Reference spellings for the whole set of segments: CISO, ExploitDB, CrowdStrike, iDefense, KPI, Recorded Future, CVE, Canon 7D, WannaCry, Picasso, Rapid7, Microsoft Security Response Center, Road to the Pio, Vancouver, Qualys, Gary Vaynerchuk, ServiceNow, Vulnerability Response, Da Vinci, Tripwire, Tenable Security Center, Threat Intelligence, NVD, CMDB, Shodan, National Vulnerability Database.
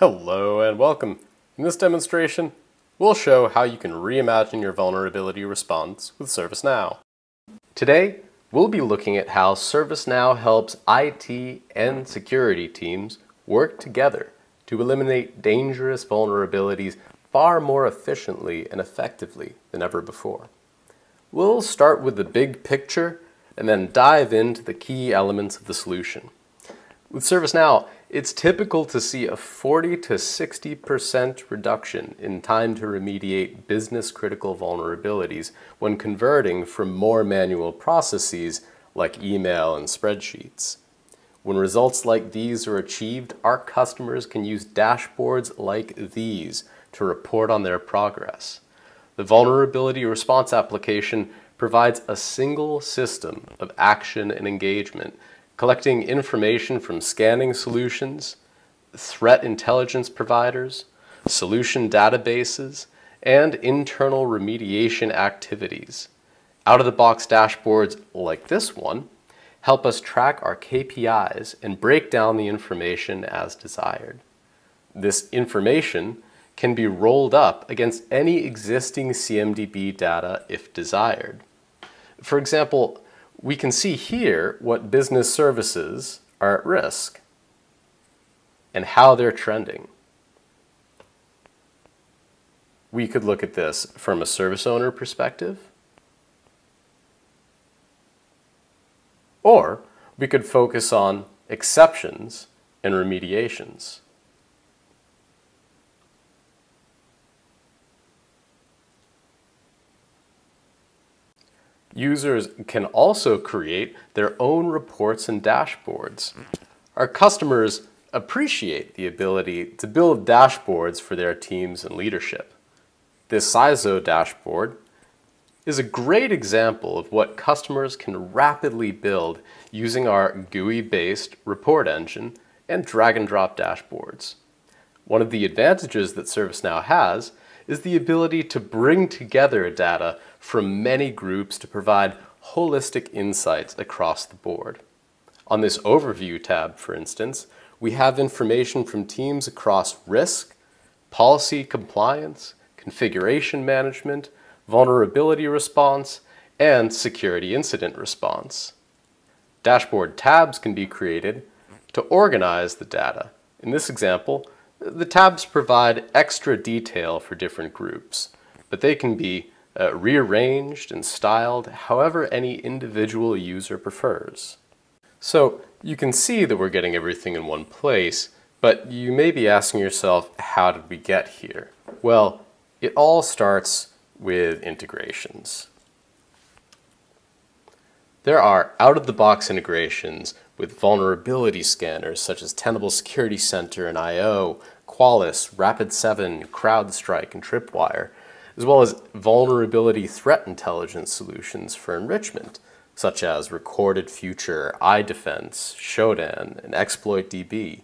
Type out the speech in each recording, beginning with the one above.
Hello and welcome. In this demonstration, we'll show how you can reimagine your vulnerability response with ServiceNow. Today, we'll be looking at how ServiceNow helps IT and security teams work together to eliminate dangerous vulnerabilities far more efficiently and effectively than ever before. We'll start with the big picture and then dive into the key elements of the solution. With ServiceNow, it's typical to see a 40 to 60% reduction in time to remediate business-critical vulnerabilities when converting from more manual processes like email and spreadsheets. When results like these are achieved, our customers can use dashboards like these to report on their progress. The Vulnerability Response application provides a single system of action and engagement, collecting information from scanning solutions, threat intelligence providers, solution databases, and internal remediation activities. Out-of-the-box dashboards like this one help us track our KPIs and break down the information as desired. This information can be rolled up against any existing CMDB data if desired. For example, we can see here what business services are at risk and how they're trending. We could look at this from a service owner perspective, or we could focus on exceptions and remediations. Users can also create their own reports and dashboards. Our customers appreciate the ability to build dashboards for their teams and leadership. This CISO dashboard is a great example of what customers can rapidly build using our GUI-based report engine and drag-and-drop dashboards. One of the advantages that ServiceNow has is the ability to bring together data from many groups to provide holistic insights across the board. On this Overview tab, for instance, we have information from teams across risk, policy compliance, configuration management, vulnerability response, and security incident response. Dashboard tabs can be created to organize the data. In this example, the tabs provide extra detail for different groups, but they can be rearranged and styled however any individual user prefers. So you can see that we're getting everything in one place, but you may be asking yourself, how did we get here? Well, it all starts with integrations. There are out-of-the-box integrations with vulnerability scanners such as Tenable Security Center and IO, Qualys, Rapid7, CrowdStrike, and Tripwire, as well as vulnerability threat intelligence solutions for enrichment, such as Recorded Future, iDefense, Shodan, and ExploitDB.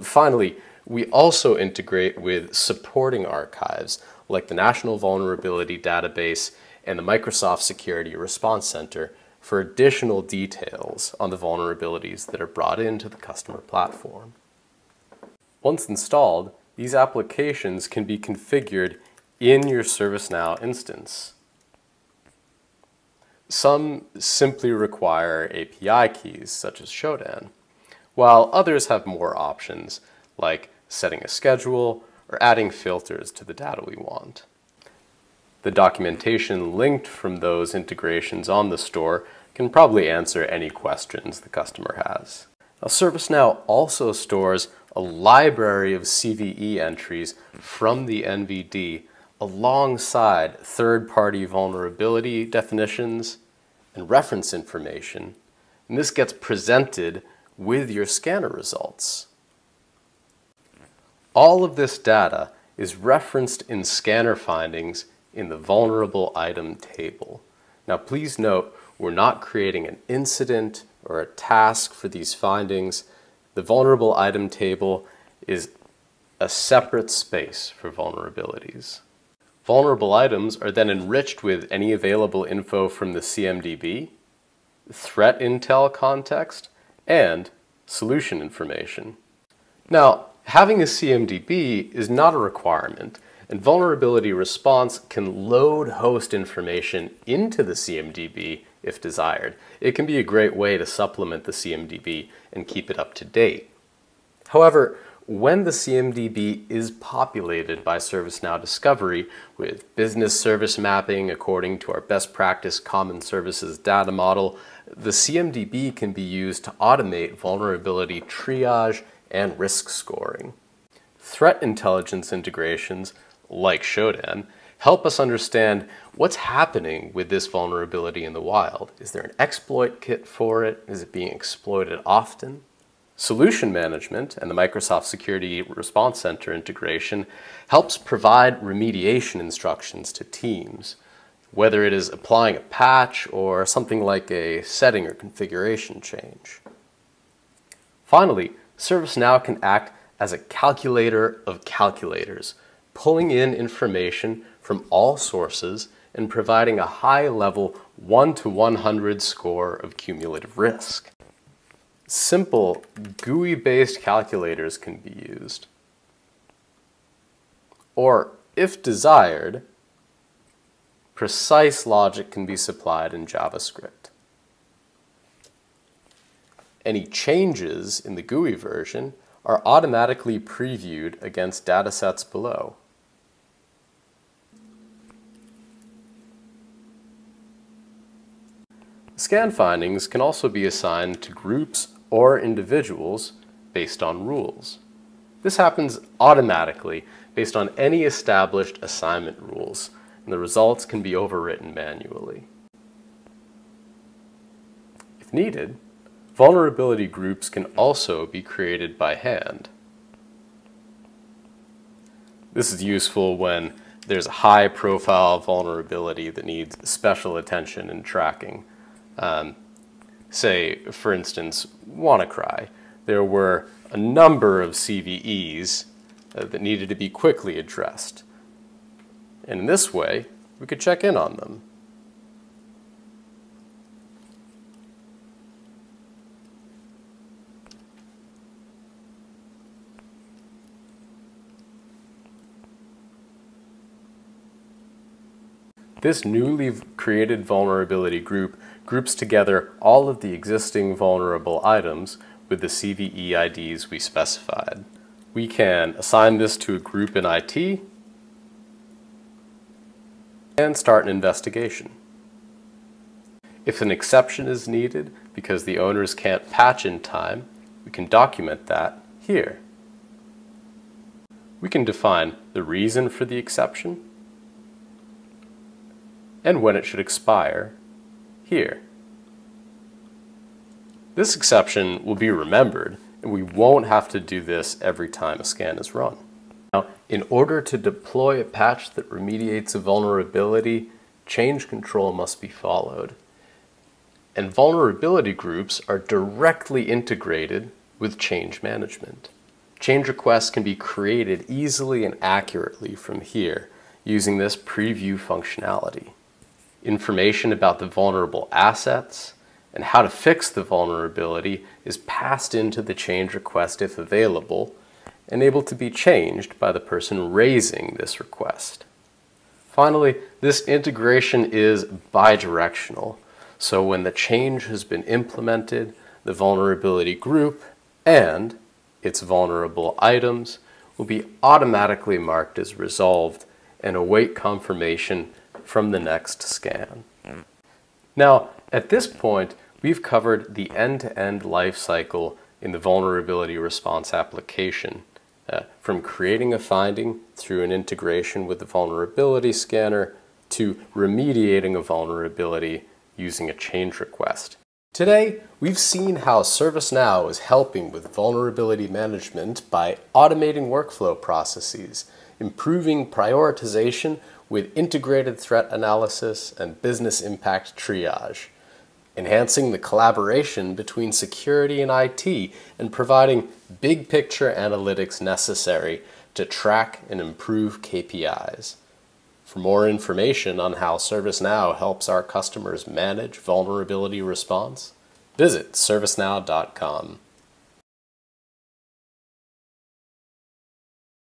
Finally, we also integrate with supporting archives like the National Vulnerability Database and the Microsoft Security Response Center for additional details on the vulnerabilities that are brought into the customer platform. Once installed, these applications can be configured in your ServiceNow instance. Some simply require API keys, such as Shodan, while others have more options, like setting a schedule or adding filters to the data we want. The documentation linked from those integrations on the store can probably answer any questions the customer has. Now, ServiceNow also stores a library of CVE entries from the NVD alongside third-party vulnerability definitions and reference information, and this gets presented with your scanner results. All of this data is referenced in scanner findings in the vulnerable item table. Now, please note, we're not creating an incident or a task for these findings. The vulnerable item table is a separate space for vulnerabilities. Vulnerable items are then enriched with any available info from the CMDB, threat intel context, and solution information. Now, Having a CMDB is not a requirement, and vulnerability response can load host information into the CMDB if desired. It can be a great way to supplement the CMDB and keep it up to date. However, when the CMDB is populated by ServiceNow Discovery with business service mapping according to our best practice common services data model, the CMDB can be used to automate vulnerability triage and risk scoring. Threat intelligence integrations, like Shodan, help us understand what's happening with this vulnerability in the wild. Is there an exploit kit for it? Is it being exploited often? Solution management and the Microsoft Security Response Center integration helps provide remediation instructions to teams, whether it is applying a patch or something like a setting or configuration change. Finally, ServiceNow can act as a calculator of calculators, pulling in information from all sources and providing a high-level 1 to 100 score of cumulative risk. Simple GUI-based calculators can be used. Or, if desired, precise logic can be supplied in JavaScript. Any changes in the GUI version are automatically previewed against datasets below. Scan findings can also be assigned to groups or individuals based on rules. This happens automatically based on any established assignment rules, and the results can be overwritten manually. If needed, vulnerability groups can also be created by hand. This is useful when there's a high-profile vulnerability that needs special attention and tracking. Say, for instance, WannaCry. There were a number of CVEs that needed to be quickly addressed. And in this way, we could check in on them. This newly created vulnerability group groups together all of the existing vulnerable items with the CVE IDs we specified. We can assign this to a group in IT and start an investigation. If an exception is needed because the owners can't patch in time, we can document that here. We can define the reason for the exception and when it should expire, here. This exception will be remembered, and we won't have to do this every time a scan is run. Now, in order to deploy a patch that remediates a vulnerability, change control must be followed. And vulnerability groups are directly integrated with change management. Change requests can be created easily and accurately from here, using this preview functionality. Information about the vulnerable assets and how to fix the vulnerability is passed into the change request if available and able to be changed by the person raising this request. Finally, this integration is bidirectional, so when the change has been implemented, the vulnerability group and its vulnerable items will be automatically marked as resolved and await confirmation from the next scan. Now, at this point, we've covered the end-to-end lifecycle in the vulnerability response application, from creating a finding through an integration with the vulnerability scanner to remediating a vulnerability using a change request. Today, we've seen how ServiceNow is helping with vulnerability management by automating workflow processes, improving prioritization with integrated threat analysis and business impact triage, enhancing the collaboration between security and IT, and providing big picture analytics necessary to track and improve KPIs. For more information on how ServiceNow helps our customers manage vulnerability response, visit servicenow.com.